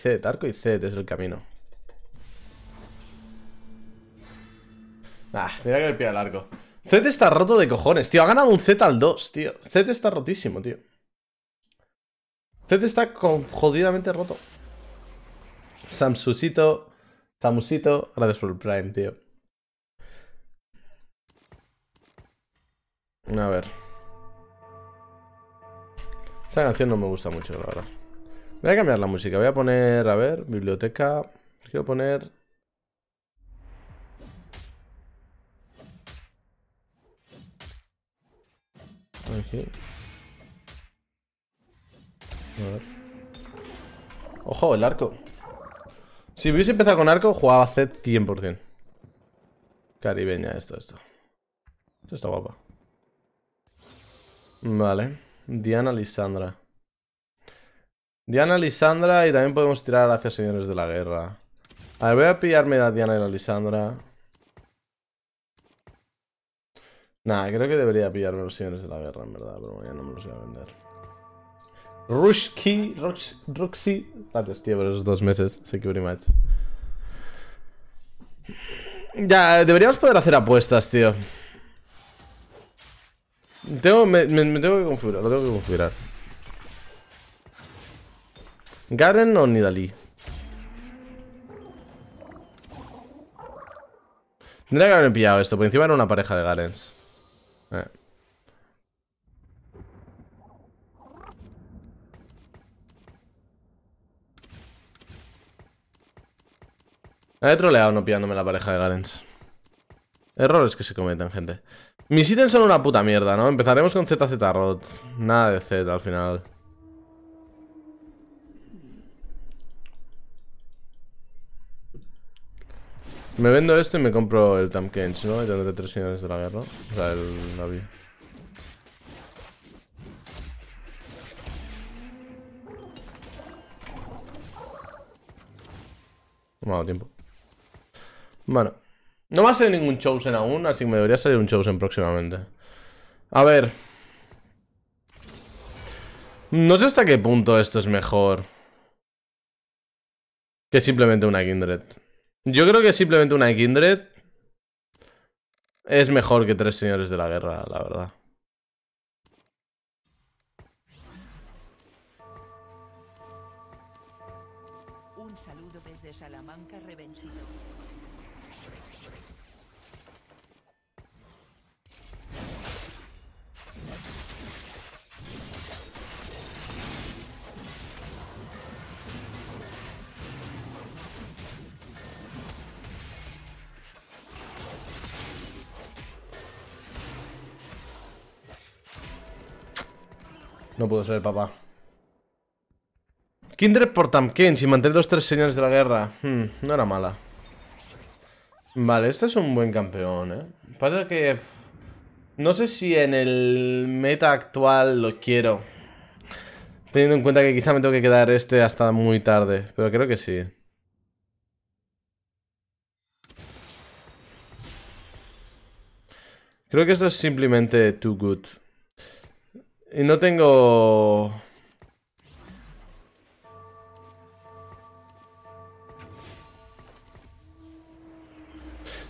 C de Tarco y C de Tess el camino. Ah, tenía que haber pillado el arco. Z está roto de cojones, tío. Ha ganado un Z al 2, tío. Z está rotísimo, tío. Z está jodidamente roto. Samsusito, Samusito, gracias por el Prime, tío. A ver. Esta canción no me gusta mucho, la verdad. Voy a cambiar la música. Voy a poner, a ver, biblioteca. Quiero poner... Aquí. A ver. Ojo, el arco. Si hubiese empezado con arco, jugaba Z 100%. Caribeña, esto. Esto está guapa. Vale. Diana, Lisandra. Diana, Lisandra, y también podemos tirar hacia Señores de la Guerra. A ver, voy a pillarme a Diana y la Lisandra. Nah, creo que debería pillarme los Señores de la Guerra, en verdad, pero ya no me los voy a vender. Rushki, Roxy. Gracias, tío, por esos 2 meses. Thank you very much. Ya, deberíamos poder hacer apuestas, tío. Me tengo que configurar, lo tengo que configurar. Garen o Nidalee. Tendría que haberme pillado esto, porque encima era una pareja de Garens. He troleado no pillándome la pareja de Garens. Errores que se cometen, gente. Mis ítems son una puta mierda, ¿no? Empezaremos con ZZ Rod. Nada de Z al final. Me vendo esto y me compro el Tamkench, ¿no? Y tener de 3 señores de la guerra. O sea, el navío. No me ha dado tiempo. Bueno. No me ha salido ningún Chosen aún, así que me debería salir un Chosen próximamente. A ver. No sé hasta qué punto esto es mejor que simplemente una Kindred. Yo creo que simplemente una Kindred es mejor que 3 señores de la guerra, la verdad. Un saludo desde Salamanca, Revencido. No puedo ser, papá. Kindred por Tamkench y mantener los 3 señores de la guerra. No era mala. Vale, este es un buen campeón, ¿eh? Pasa que... no sé si en el meta actual lo quiero. Teniendo en cuenta que quizá me tengo que quedar este hasta muy tarde. Pero creo que sí. Creo que esto es simplemente too good. Y no tengo...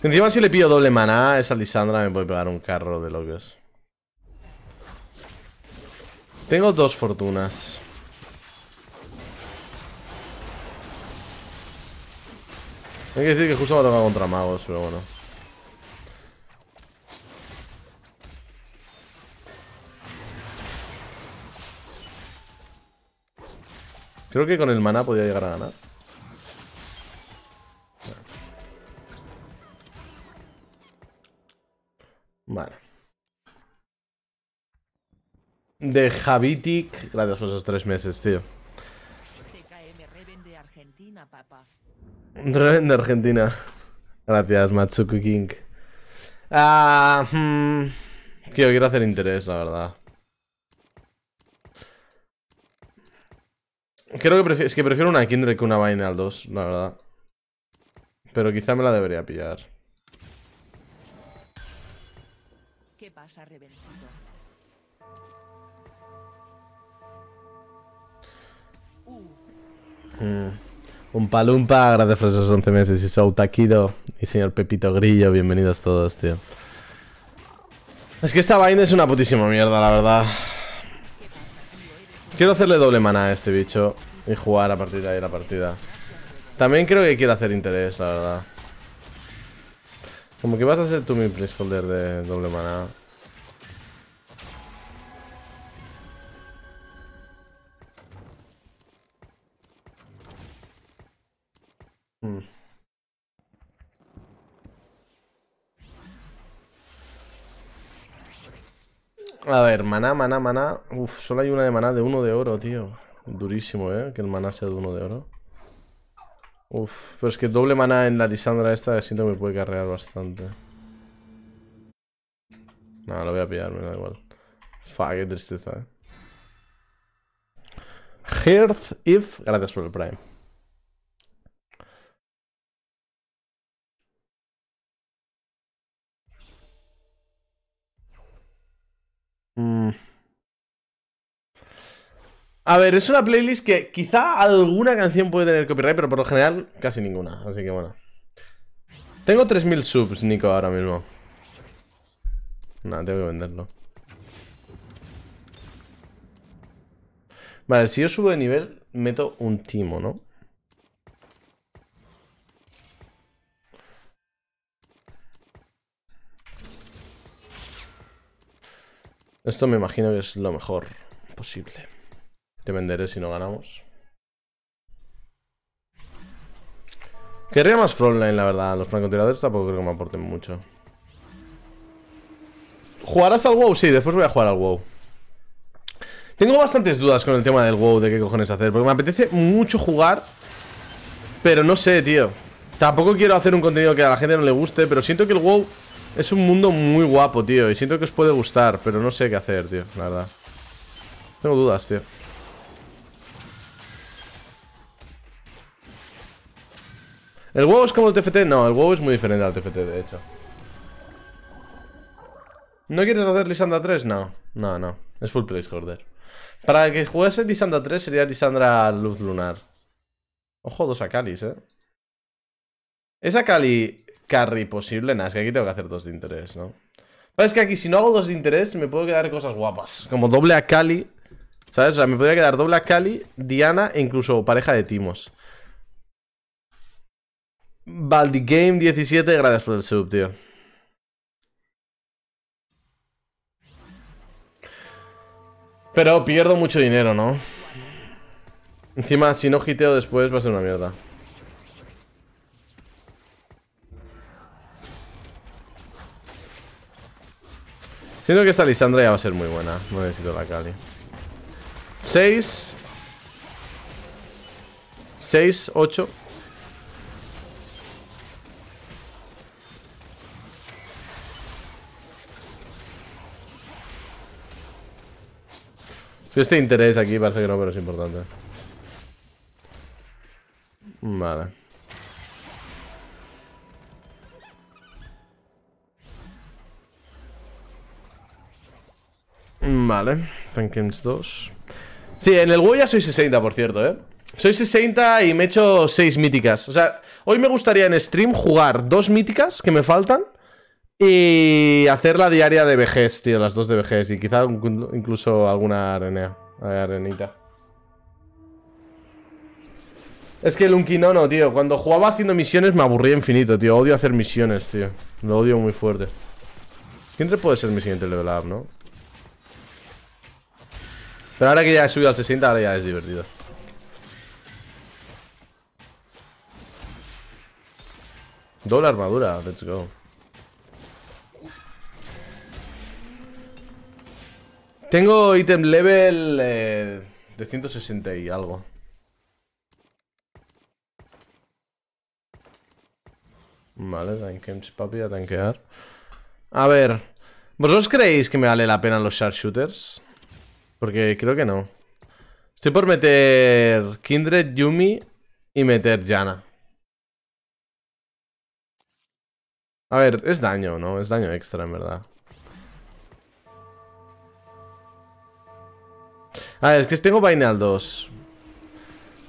encima si le pido doble maná, esa Lisandra me puede pegar un carro de locos. Tengo 2 fortunas. Hay que decir que justo me toca contra magos, pero bueno. Creo que con el maná podía llegar a ganar. Vale. De Javitic. Gracias por esos 3 meses, tío. Reven de Argentina, papá. Reven de Argentina. Gracias, Matsuku King. Tío, quiero hacer interés, la verdad. Creo que prefiero una Kindred que una vaina al 2, la verdad. Pero quizá me la debería pillar. ¿Qué pasa, Revencito? Un palumpa, gracias por esos 11 meses. Y Sou Taquido y señor Pepito Grillo, bienvenidos todos, tío. Es que esta vaina es una putísima mierda, la verdad. Quiero hacerle doble maná a este bicho y jugar a partir de ahí la partida. También creo que quiero hacer interés, la verdad. Como que vas a ser tú mi placeholder de doble maná. A ver, maná, maná, maná. Uf, solo hay una de maná de 1 de oro, tío. Durísimo, que el maná sea de 1 de oro. Uf, pero es que doble maná en la Lisandra esta siento que me puede carrear bastante. No, lo voy a pillar, me da igual. Fa, qué tristeza, Hearth If, gracias por el Prime. A ver, es una playlist que quizá alguna canción puede tener copyright, pero por lo general casi ninguna, así que bueno. Tengo 3000 subs, Nico, ahora mismo. Nada, tengo que venderlo. Vale, si yo subo de nivel, meto un timo, ¿no? Esto me imagino que es lo mejor posible. Te venderé si no ganamos. Querría más frontline, la verdad. Los francotiradores tampoco creo que me aporten mucho. ¿Jugarás al WoW? Sí, después voy a jugar al WoW. Tengo bastantes dudas con el tema del WoW, de qué cojones hacer, porque me apetece mucho jugar, pero no sé, tío. Tampoco quiero hacer un contenido que a la gente no le guste, pero siento que el WoW es un mundo muy guapo, tío, y siento que os puede gustar, pero no sé qué hacer, tío, la verdad. Tengo dudas, tío. ¿El WoW es como el TFT? No, el WoW es muy diferente al TFT, de hecho. ¿No quieres hacer Lisandra 3? No, no, no. Es full placeholder. Para el que jugase Lisandra 3 sería Lisandra Luz Lunar. Ojo, 2 Akalis, ¿Es Akali carry posible? Nada, es que aquí tengo que hacer 2 de interés, ¿no? Pero es que aquí si no hago 2 de interés me puedo quedar cosas guapas. Como doble Akali, ¿sabes? O sea, me podría quedar doble Akali, Diana e incluso pareja de timos. Valdigame 17, gracias por el sub, tío. Pero pierdo mucho dinero, ¿no? Encima, si no hiteo después va a ser una mierda. Siento que esta Lisandra ya va a ser muy buena. No necesito la Kali. 6 6, 8. Si este interés aquí parece que no, pero es importante. Vale. Vale, Rankings 2. Sí, en el WoW ya soy 60, por cierto, Soy 60 y me he hecho 6 míticas. O sea, hoy me gustaría en stream jugar 2 míticas que me faltan y hacer la diaria de vejez, tío, las 2 de vejez. Y quizá incluso alguna arenita. Es que el Unkinono, tío, cuando jugaba haciendo misiones me aburría infinito, tío. Odio hacer misiones, tío. Lo odio muy fuerte. ¿Quién puede ser mi siguiente level up, no? Pero ahora que ya he subido al 60, ahora ya es divertido. Doble armadura, let's go. Tengo ítem level de 160 y algo. Vale, tanquems papi, a tanquear. A ver, ¿vosotros creéis que me vale la pena los sharpshooters? Porque creo que no. Estoy por meter Kindred, Yumi y meter Yana. A ver, es daño, ¿no? Es daño extra, en verdad. A ver, es que tengo Vaynal 2.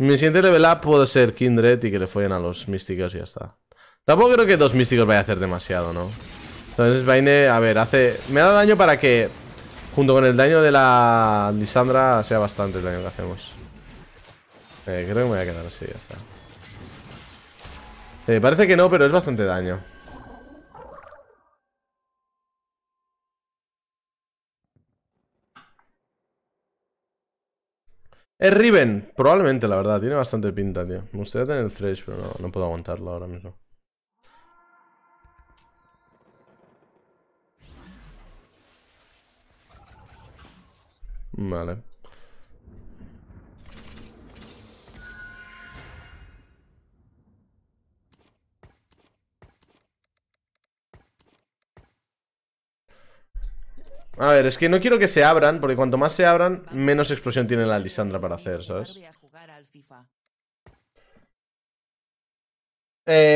Mi siguiente level up puedo ser Kindred y que le follen a los místicos y ya está. Tampoco creo que dos místicos vaya a hacer demasiado, ¿no? Entonces Vayne, a ver, hace... Me da daño para que, junto con el daño de la Lissandra, sea bastante el daño que hacemos. Creo que me voy a quedar así, ya está. Parece que no, pero es bastante daño. Es Reven, probablemente, la verdad. Tiene bastante pinta, tío. Me gustaría tener el Thresh, pero no puedo aguantarlo ahora mismo. Vale. A ver, es que no quiero que se abran, porque cuanto más se abran, menos explosión tiene la Lissandra para hacer, ¿sabes?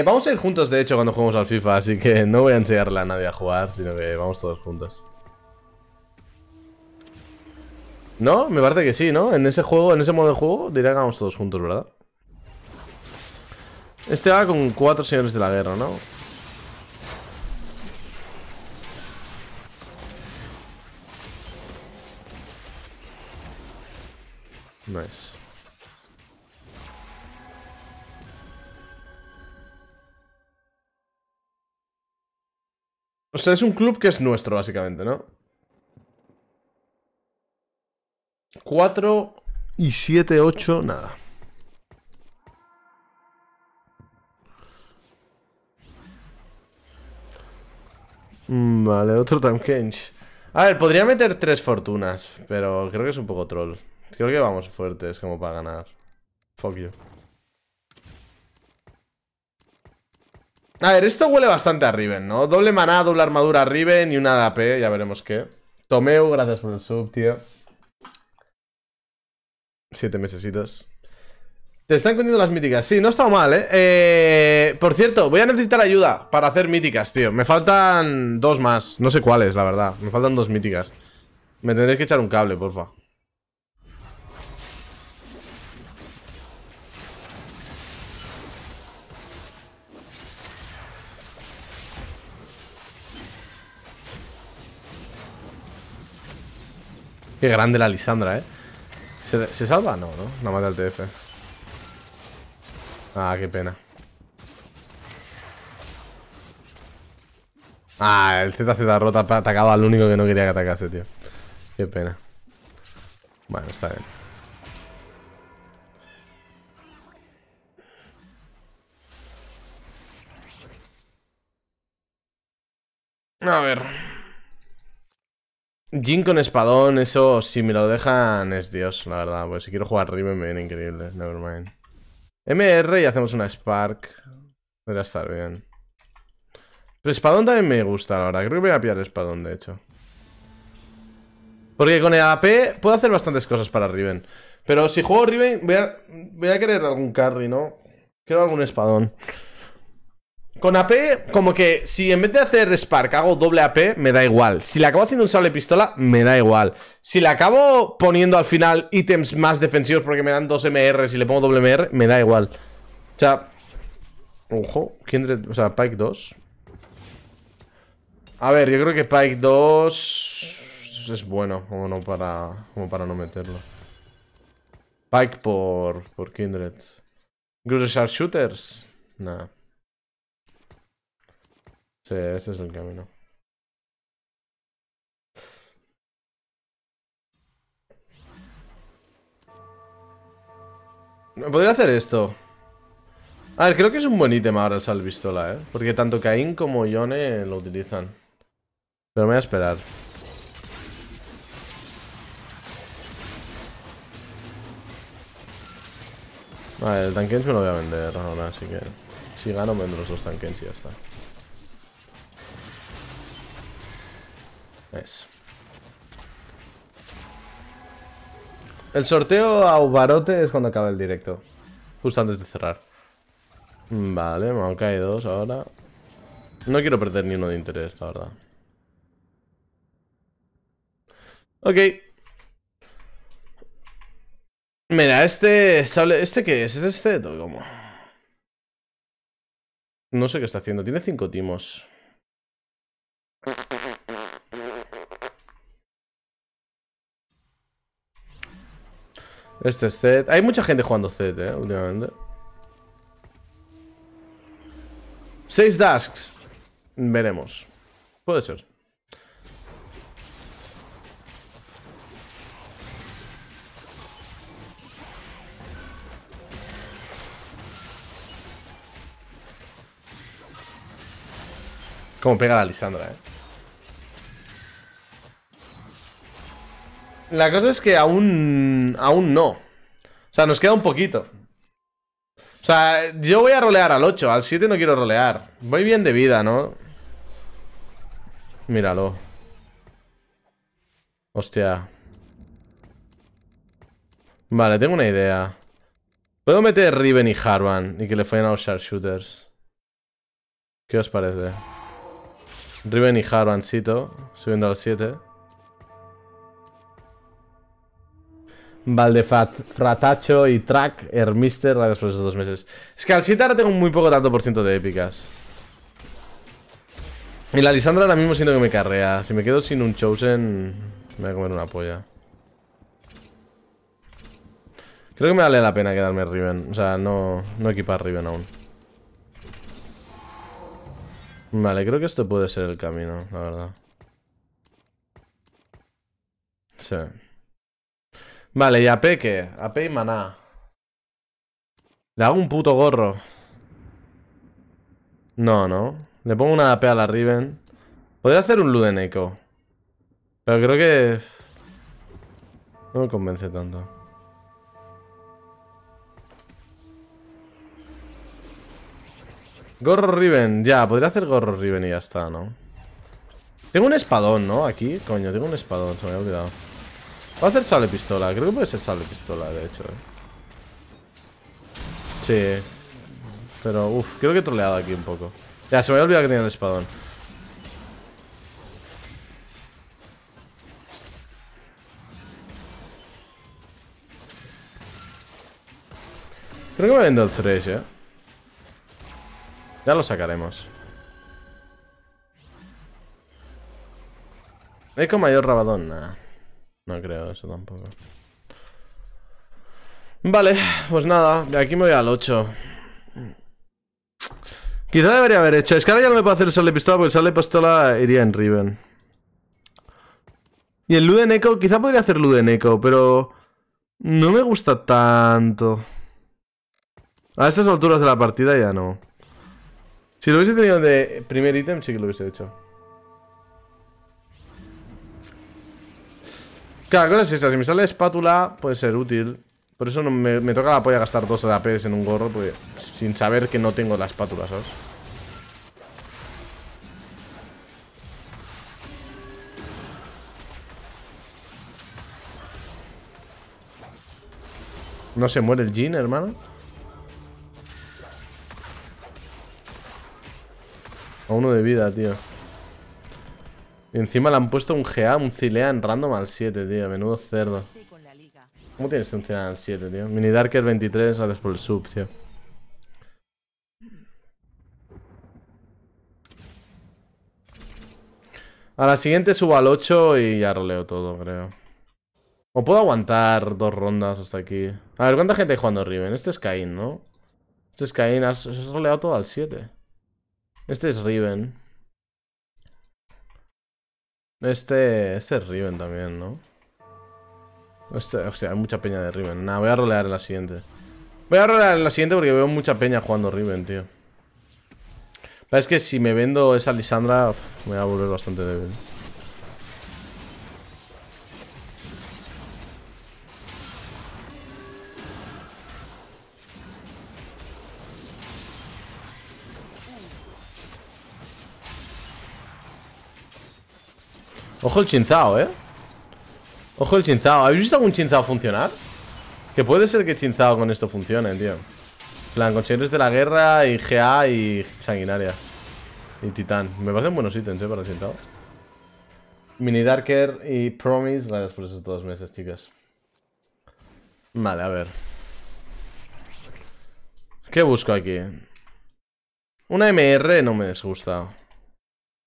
Vamos a ir juntos, de hecho, cuando juguemos al FIFA, así que no voy a enseñarle a nadie a jugar, sino que vamos todos juntos. ¿No? Me parece que sí, ¿no? En ese juego, en ese modo de juego, diría que vamos todos juntos, ¿verdad? Este va con 4 señores de la guerra, ¿no? Nice. O sea, es un club que es nuestro, básicamente, ¿no? 4 y 7, 8, nada. Vale, otro time change. A ver, podría meter 3 fortunas, pero creo que es un poco troll. Creo que vamos fuertes como para ganar. Fuck you. A ver, esto huele bastante a Reven, ¿no? Doble maná, doble armadura a Reven y una de AP, ya veremos qué. Tomeu, gracias por el sub, tío. 7 mesesitos. Te están comiendo las míticas. Sí, no ha estado mal, ¿eh? Por cierto, voy a necesitar ayuda para hacer míticas, tío. Me faltan 2 más. No sé cuáles, la verdad. Me faltan 2 míticas. Me tendréis que echar un cable, porfa. Qué grande la Lissandra, ¿eh? ¿Se salva? No, ¿no? No mata al TF. Ah, qué pena. Ah, el ZZ rota atacaba al único que no quería que atacase, tío. Qué pena. Bueno, está bien. A ver... Jhin con espadón, eso si me lo dejan es Dios, la verdad. Pues si quiero jugar Reven me viene increíble, nevermind. MR y hacemos una Spark. Debería estar bien. Pero espadón también me gusta, la verdad. Creo que voy a pillar el espadón, de hecho. Porque con el AP puedo hacer bastantes cosas para Reven. Pero si juego Reven voy a querer algún carry, ¿no? Quiero algún espadón. Con AP, como que si en vez de hacer Spark hago doble AP, me da igual. Si le acabo haciendo un sable pistola, me da igual. Si le acabo poniendo al final ítems más defensivos porque me dan 2 MRs y le pongo doble MR, me da igual. O sea... Ojo, Kindred, o sea, Pike 2. A ver, yo creo que Pike 2 es bueno, como para no meterlo. Pike por Kindred. Incluso Sharpshooters. Nah. Sí, ese es el camino. Podría hacer esto. A ver, creo que es un buen ítem ahora el salvistola, ¿eh? Porque tanto Caín como Yone lo utilizan. Pero me voy a esperar. A ver, el Tankens me lo voy a vender ahora, así que... Si gano, vendo los 2 Tankens y ya está. El sorteo a Ubarote es cuando acaba el directo. Justo antes de cerrar. Vale, me han caído 2 ahora. No quiero perder ni uno de interés, la verdad. Ok. Mira, ¿este qué es? ¿Es este? ¿Cómo? No sé qué está haciendo. Tiene 5 timos. Este es Zed. Hay mucha gente jugando Zed, últimamente. 6 Dusks. Veremos. Puede ser. Como pega la Lisandra, La cosa es que aún no. O sea, nos queda un poquito. O sea, yo voy a rolear al 8. Al 7 no quiero rolear. Voy bien de vida, ¿no? Míralo. Hostia. Vale, tengo una idea. Puedo meter Reven y Harvan y que le fallen a los Sharpshooters. ¿Qué os parece? Reven y Harvancito subiendo al 7. Valdefratacho y Track Hermister, gracias por esos 2 meses. Es que al 7 ahora tengo muy poco tanto por ciento de épicas. Y la Lisandra ahora mismo siento que me carrea. Si me quedo sin un Chosen, me voy a comer una polla. Creo que me vale la pena quedarme Reven. O sea, no equipar Reven aún. Vale, creo que esto puede ser el camino, la verdad. Sí. Vale, ¿y AP qué? AP y maná. Le hago un puto gorro. No. Le pongo una AP a la Reven. Podría hacer un Luden Echo, pero creo que no me convence tanto. Gorro Reven. Ya, podría hacer gorro Reven y ya está, ¿no? Tengo un espadón, ¿no? Aquí, coño, tengo un espadón. Se me había olvidado. Voy a hacer sable pistola, creo que puede ser sable pistola, de hecho, Sí. Pero, uff, creo que he troleado aquí un poco. Ya, se me había olvidado que tenía el espadón. Creo que me vendo el Thresh, Ya lo sacaremos. Eco mayor Rabadón, nada. No creo eso tampoco. Vale, pues nada, de aquí me voy al 8. Quizá debería haber hecho. Es que ahora ya no me puedo hacer el sable pistola porque el sable pistola iría en Reven. Y el Luden Echo, quizá podría hacer Luden Echo, pero no me gusta tanto. A estas alturas de la partida ya no. Si lo hubiese tenido de primer ítem, sí que lo hubiese hecho. Claro, la cosa es esta, si me sale espátula puede ser útil. Por eso no me toca la polla gastar 2 de APs en un gorro porque, sin saber que no tengo la espátula, ¿sabes? ¿No se muere el Jhin, hermano? A 1 de vida, tío. Y encima le han puesto un GA, un Cilea en random al 7, tío. Menudo cerdo. ¿Cómo tienes un Cilea al 7, tío? Mini Darker 23, gracias por el sub, tío. A la siguiente subo al 8 y ya roleo todo, creo. O puedo aguantar 2 rondas hasta aquí. A ver, ¿cuánta gente hay jugando Reven? Este es Caín, ¿no? Este es Caín, has roleado todo al 7. Este es Reven. Este es Reven también, ¿no? Hostia, hay mucha peña de Reven. Nah, voy a rolear en la siguiente. Voy a rolear en la siguiente porque veo mucha peña jugando Reven, tío. Pero es que si me vendo esa Lisandra, me voy a volver bastante débil. Ojo el Chinzao, Ojo el Chinzao. ¿Habéis visto algún Chinzao funcionar? Que puede ser que Chinzao con esto funcione, tío. Plan, consejeros de la guerra y GA y sanguinaria. Y titán. Me parecen buenos ítems, para el Chinzao. Mini Darker y Promise. Gracias por esos 2 meses, chicas. Vale, a ver. ¿Qué busco aquí? Una MR no me disgusta.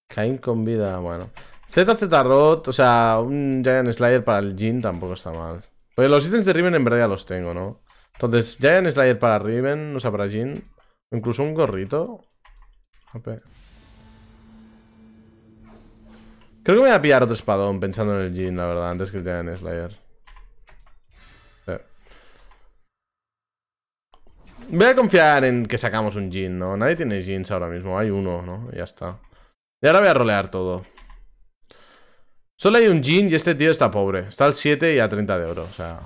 Caín con vida, bueno. ZZ Rot, o sea, un Giant Slayer para el Jhin tampoco está mal. Porque los ítems de Riven en verdad ya los tengo, ¿no? Entonces, Giant Slayer para Riven, o sea, para Jhin. Incluso un gorrito. Creo que me voy a pillar otro espadón pensando en el Jhin, la verdad, antes que el Giant Slayer. Voy a confiar en que sacamos un Jhin, ¿no? Nadie tiene Jhins ahora mismo. Hay uno, ¿no? Ya está. Y ahora voy a rolear todo. Solo hay un Jhin y este tío está pobre. Está al 7 y a 30 de oro, o sea...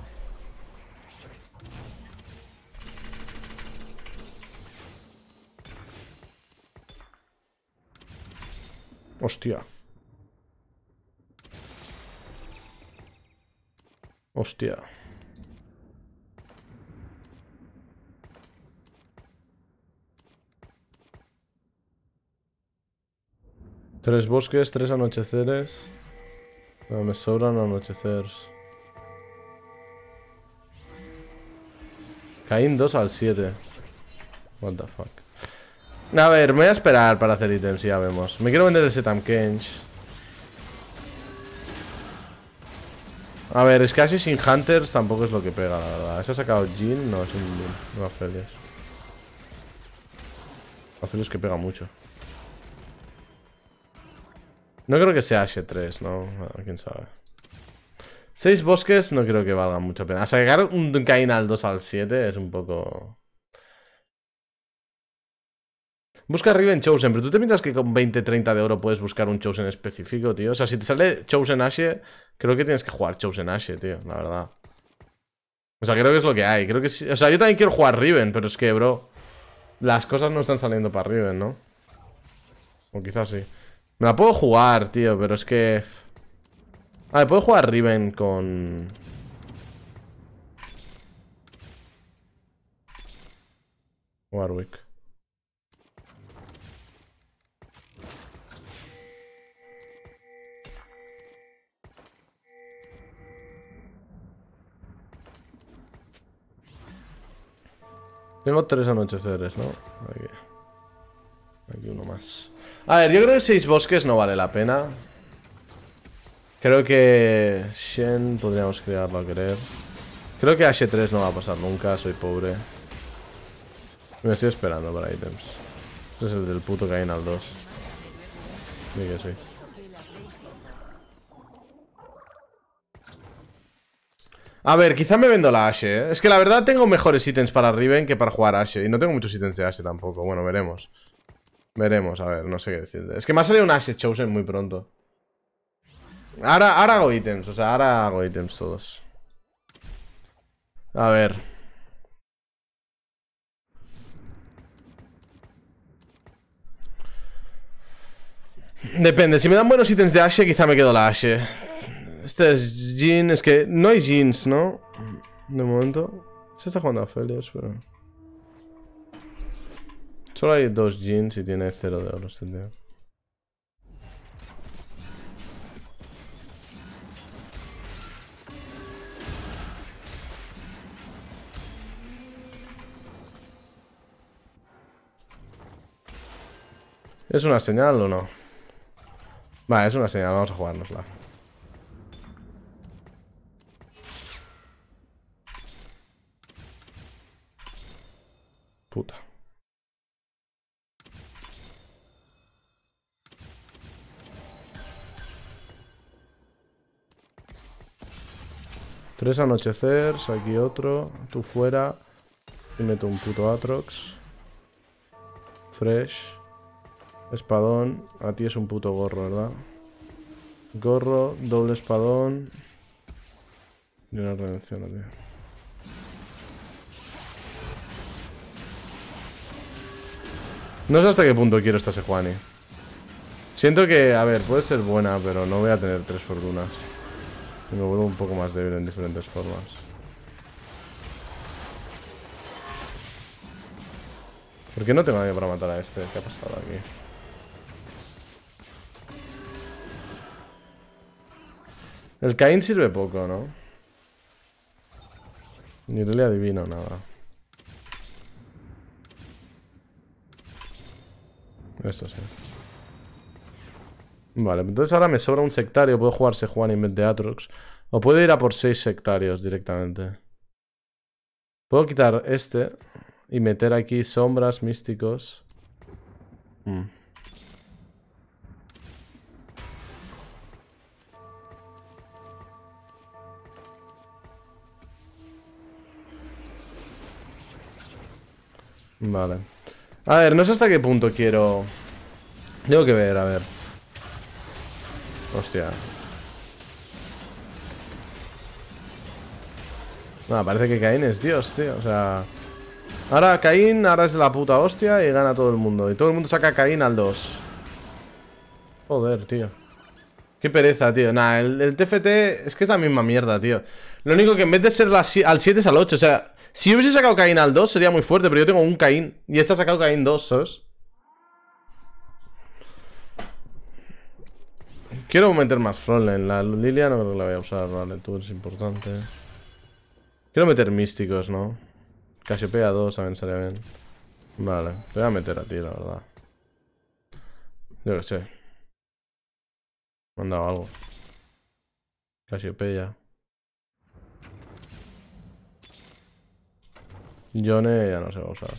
Hostia. Hostia. Tres bosques, tres anocheceres. No, me sobran anocheceres. Caín 2 al 7. What the fuck. A ver, me voy a esperar para hacer ítems, ya vemos. Me quiero vender ese Tamkench. A ver, es que así sin Hunters tampoco es lo que pega, la verdad. ¿Se ha sacado Jhin? No, es un Jhin. No, Aphelios. Aphelios que pega mucho. No creo que sea H3, ¿no? Bueno, quién sabe. 6 bosques no creo que valga mucha pena. A sacar un Caín al 2 al 7 es un poco... Busca Riven Chosen, pero tú te piensas que con 20-30 de oro puedes buscar un Chosen específico, tío. O sea, si te sale Chosen Ashe, creo que tienes que jugar Chosen Ashe, tío, la verdad. O sea, creo que es lo que hay. Creo que sí. O sea, yo también quiero jugar Riven, pero es que, bro, las cosas no están saliendo para Riven, ¿no? O quizás sí. Me la puedo jugar, tío, pero es que... A ver, puedo jugar Riven con... Warwick. Tengo 3 anocheceres, ¿no? Aquí. Aquí uno más. A ver, yo creo que 6 bosques no vale la pena. Creo que... Shen podríamos crearlo a querer. Creo que H3 no va a pasar nunca, soy pobre. Me estoy esperando para ítems. Este es el del puto Caín al 2. Sí que sí. A ver, quizá me vendo la Ashe, ¿eh? Es que la verdad tengo mejores ítems para Riven que para jugar Ashe. Y no tengo muchos ítems de Ashe tampoco. Bueno, veremos. Veremos, a ver, no sé qué decirte. Es que me ha salido un Ashe Chosen muy pronto. Ahora hago ítems, o sea, ahora hago ítems todos. A ver. Depende, si me dan buenos ítems de Ashe, quizá me quedo la Ashe. Este es Jhin, es que no hay Jhins, ¿no? De momento. Se está jugando a Aphelios, pero... Solo hay 2 Jhins y tiene 0 de oro este tío. ¿Es una señal o no? Vale, es una señal, vamos a jugárnosla. Puta. Tres anochecers, aquí otro, tú fuera. Y meto un puto Atrox. Fresh. Espadón. A ti es un puto gorro, ¿verdad? Gorro, doble espadón. Y una redención, tío. No sé hasta qué punto quiero esta Sejuani. Siento que, a ver, puede ser buena, pero no voy a tener 3 fortunas. Me vuelvo un poco más débil en diferentes formas. ¿Por qué no tengo nadie para matar a este? ¿Qué ha pasado aquí? El Caín sirve poco, ¿no? Ni le adivino nada. Esto sí. Vale, entonces ahora me sobra un sectario. Puedo jugarse Juan en vez de Atrox. O puedo ir a por 6 sectarios directamente. Puedo quitar este y meter aquí sombras, místicos. Vale. A ver, no sé hasta qué punto quiero... Tengo que ver, a ver. Hostia. Ah, parece que Caín es Dios, tío. O sea... Ahora Caín, ahora es la puta hostia y gana todo el mundo. Y todo el mundo saca a Caín al 2. Joder, tío. Qué pereza, tío. Nah, el TFT es que es la misma mierda, tío. Lo único que en vez de ser al 7 es al 8. O sea, si yo hubiese sacado Caín al 2 sería muy fuerte, pero yo tengo un Caín. Y esta ha sacado Caín 2, ¿sabes? Quiero meter más frontline. La Lilia no creo que la voy a usar, vale. Tú eres importante. Quiero meter místicos, ¿no? Casiopea 2 también sería bien. Vale, te voy a meter a ti, la verdad. Yo que sé. Me han dado algo. Casiopeya. Yone ya no se va a usar.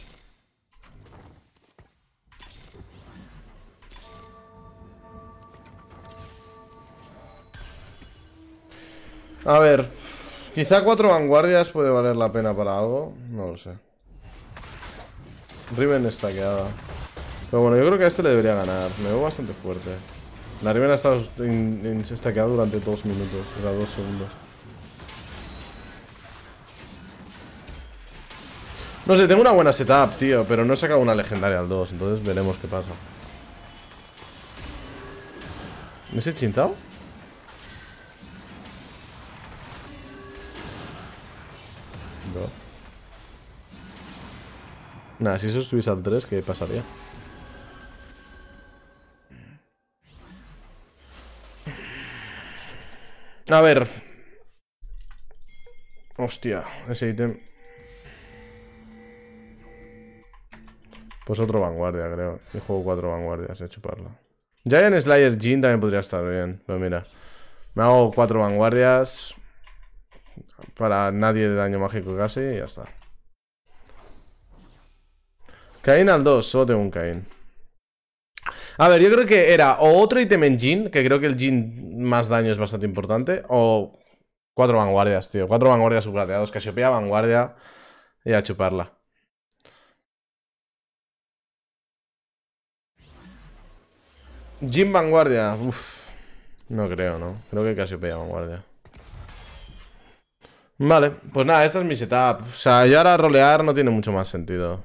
A ver, quizá 4 vanguardias puede valer la pena para algo. No lo sé. Riven está quedada. Pero bueno, yo creo que a este le debería ganar. Me veo bastante fuerte. La Riven ha estado estaqueada durante 2 minutos. O sea, 2 segundos. No sé, tengo una buena setup, tío. Pero no he sacado una legendaria al 2. Entonces veremos qué pasa. ¿Me he chintado? Nada, si eso subís al 3, ¿qué pasaría? A ver. Hostia, ese ítem. Pues otro vanguardia, creo. Yo juego 4 vanguardias, he chuparla. Giant Slayer Jin también podría estar bien. Pero mira, me hago 4 vanguardias. Para nadie de daño mágico casi. Y ya está. Caín al 2, solo tengo un Caín. A ver, yo creo que era o otro ítem en Jin, que creo que el Jin más daño es bastante importante, o 4 vanguardias, tío. 4 vanguardias subplateados, Casiopea, vanguardia y a chuparla. Jin vanguardia, uff. No creo, ¿no? Creo que Casiopea vanguardia. Vale, pues nada, esta es mi setup. O sea, yo ahora rolear no tiene mucho más sentido.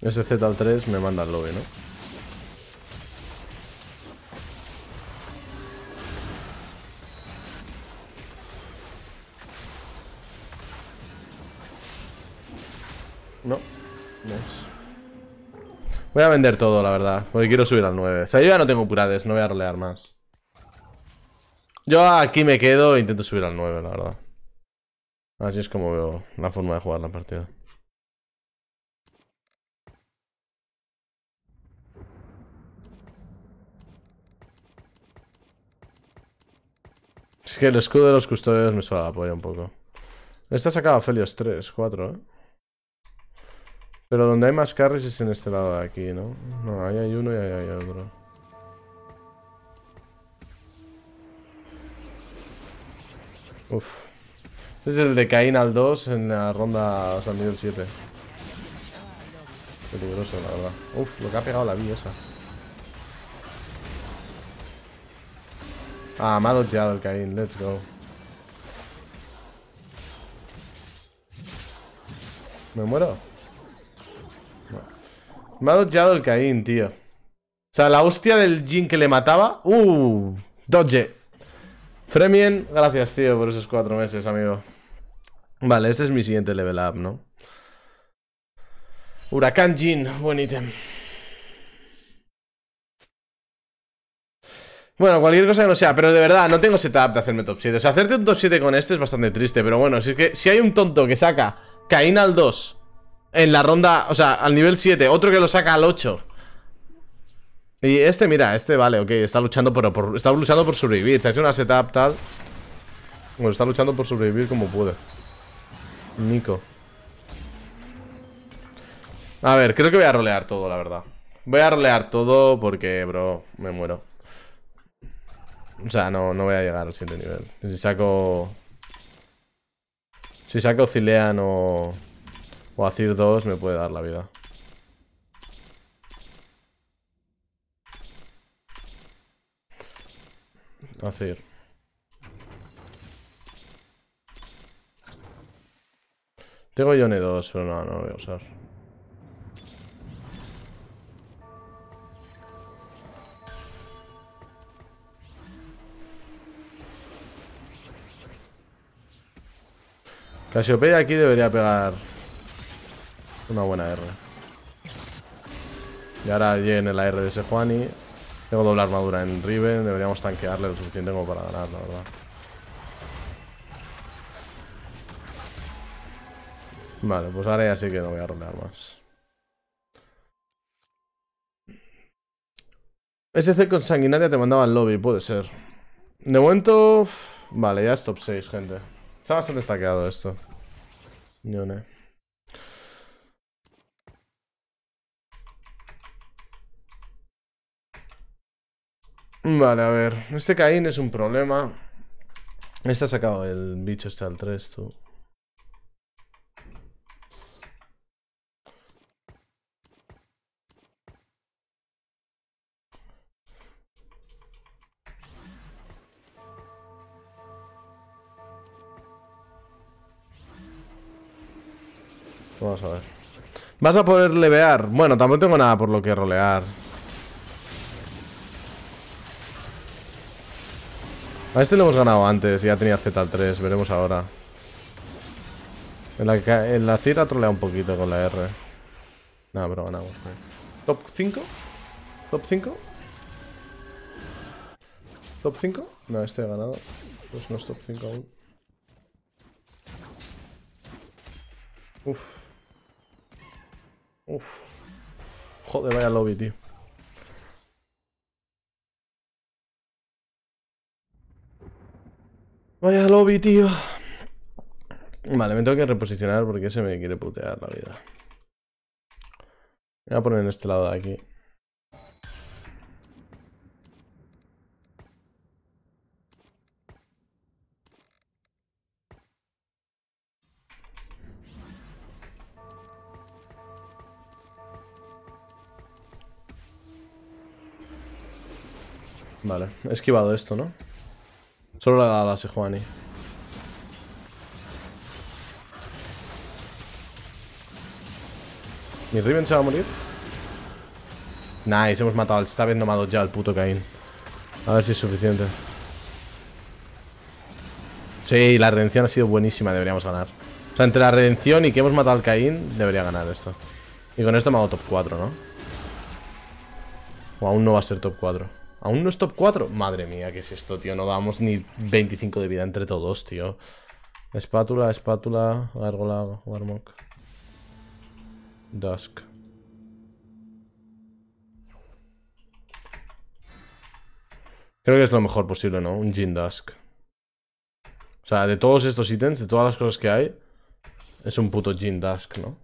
Ese Z al 3 me manda al lobby, ¿no? No. No es. Voy a vender todo, la verdad. Porque quiero subir al 9. O sea, yo ya no tengo curades. No voy a rolear más. Yo aquí me quedo e intento subir al 9, la verdad. Así es como veo la forma de jugar la partida. Es que el escudo de los custodios me suena la polla un poco. Esta sacaba Felios 3, 4, ¿eh? Pero donde hay más carries es en este lado de aquí, ¿no? No, ahí hay uno y ahí hay otro. Uf. Este es el de Caín al 2 en la ronda, o sea, nivel 7. Peligroso, la verdad. Uf, lo que ha pegado la vi esa. Ah, me ha doteado el Caín, let's go. ¿Me muero? No. Me ha dodgeado el Caín, tío. O sea, la hostia del Jhin que le mataba. Dodge. Fremien, gracias, tío, por esos 4 meses, amigo. Vale, este es mi siguiente level up, ¿no? Huracán Jhin, buen ítem. Bueno, cualquier cosa que no sea, pero de verdad, no tengo setup de hacerme top 7. O sea, hacerte un top 7 con este es bastante triste, pero bueno, si es que si hay un tonto que saca Caín al 2 en la ronda, o sea, al nivel 7, otro que lo saca al 8. Y este, mira, este vale, ok, está luchando por sobrevivir, se ha hecho una setup tal. Bueno, está luchando por sobrevivir como puede. Nico. A ver, creo que voy a rolear todo, la verdad. Voy a rolear todo porque, bro, me muero. O sea, no voy a llegar al siguiente nivel. Si saco Zilean o Azir 2, me puede dar la vida. Azir. Tengo Yone 2, pero no lo voy a usar. Casiopeia aquí debería pegar una buena R. Y ahora lleguen en la R de ese Sejuani. Tengo doble armadura en Reven. Deberíamos tanquearle lo suficiente como para ganar, la verdad. Vale, pues ahora ya sí que no voy a rolear más. SC con sanguinaria te mandaba al lobby, puede ser. De momento... Vale, ya es top 6, gente. Está bastante stackeado esto. Yone. Vale, a ver. Este Caín es un problema. Este ha sacado el bicho este al 3, tú. Vamos a ver. ¿Vas a poder levear? Bueno, tampoco tengo nada por lo que rolear. A este lo hemos ganado antes. Ya tenía Z al 3. Veremos ahora. En la Cira trolea un poquito con la R. Nada, pero ganamos. ¿Top 5? ¿Top 5? ¿Top 5? No, este ha ganado. Pues no es top 5 aún. Uf. Joder, vaya lobby, tío. Vaya lobby, tío. Vale, me tengo que reposicionar porque ese me quiere putear la vida. Me voy a poner en este lado de aquí. Vale, he esquivado esto, ¿no? Solo le he dado a la Sejuani. ¿Mi Riven se va a morir? Nice, hemos matado. Esta vez no me ha dado ya el puto Caín. A ver si es suficiente. Sí, la redención ha sido buenísima, deberíamos ganar. O sea, entre la redención y que hemos matado al Caín, debería ganar esto. Y con esto me hago top 4, ¿no? O aún no va a ser top 4. ¿Aún no es top 4? Madre mía, ¿qué es esto, tío? No damos ni 25 de vida entre todos, tío. Espátula, espátula, gárgola, warmok. Dusk. Creo que es lo mejor posible, ¿no? Un Jhin Dusk. O sea, de todos estos ítems, de todas las cosas que hay, es un puto Jhin Dusk, ¿no?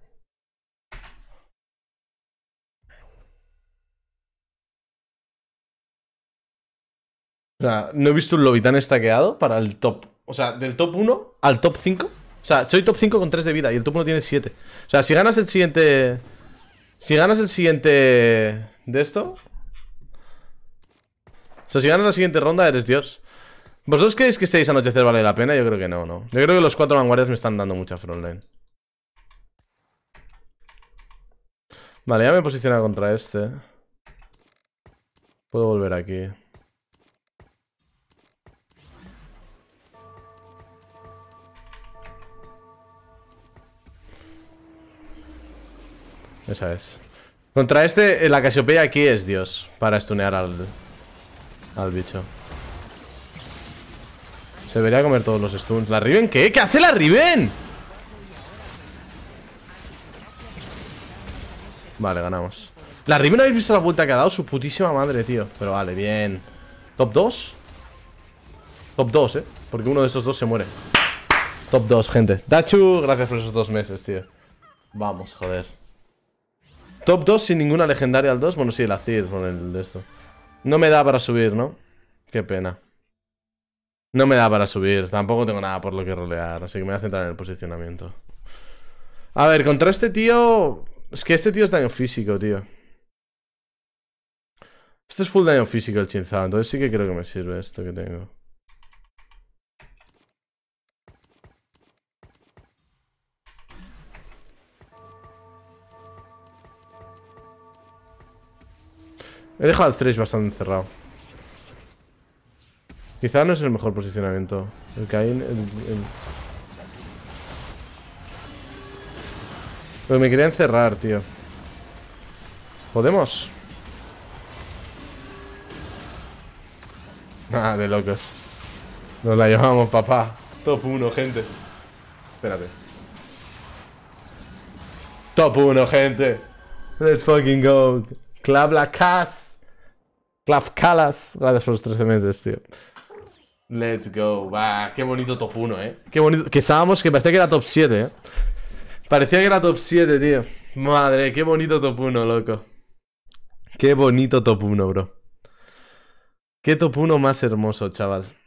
O sea, no he visto un lobby tan estaqueado para el top. O sea, del top 1 al top 5. O sea, soy top 5 con 3 de vida y el top 1 tiene 7. O sea, si ganas el siguiente... Si ganas el siguiente... De esto... O sea, si ganas la siguiente ronda, eres Dios. ¿Vosotros creéis que 6 anochecer vale la pena? Yo creo que no, ¿no? Yo creo que los 4 vanguardias me están dando mucha frontline. Vale, ya me he posicionado contra este. Puedo volver aquí. Esa es. Contra este, la Casiopeya aquí es Dios. Para stunear al bicho. Se debería comer todos los stuns. ¿La Reven qué? ¿Qué hace la Reven? Vale, ganamos. La Reven, ¿no habéis visto la vuelta que ha dado? Su putísima madre, tío. Pero vale, bien. ¿Top 2? Top 2, ¿eh? Porque uno de esos dos se muere. Top 2, gente. Dachu, gracias por esos 2 meses, tío. Vamos, joder. Top 2 sin ninguna legendaria al 2. Bueno, sí, la Cid con el de esto. No me da para subir, ¿no? Qué pena. No me da para subir, tampoco tengo nada por lo que rolear. Así que me voy a centrar en el posicionamiento. A ver, contra este tío... Es que este tío es daño físico, tío. Este es full daño físico el Chinzao. Entonces sí que creo que me sirve esto que tengo. He dejado al Thresh bastante encerrado. Quizás no es el mejor posicionamiento. El Caín... Pero me quería encerrar, tío. ¿Podemos? Ah, de locos. Nos la llevamos, papá. Top 1, gente. Espérate. Top 1, gente. Let's fucking go. Clablacas. Clavcalas. Gracias por los 13 meses, tío. Let's go, va, qué bonito top 1, qué bonito, que estábamos, que parecía que era top 7, parecía que era top 7, tío. Madre, qué bonito top 1, loco. Qué bonito top 1, bro. Qué top 1 más hermoso, chaval.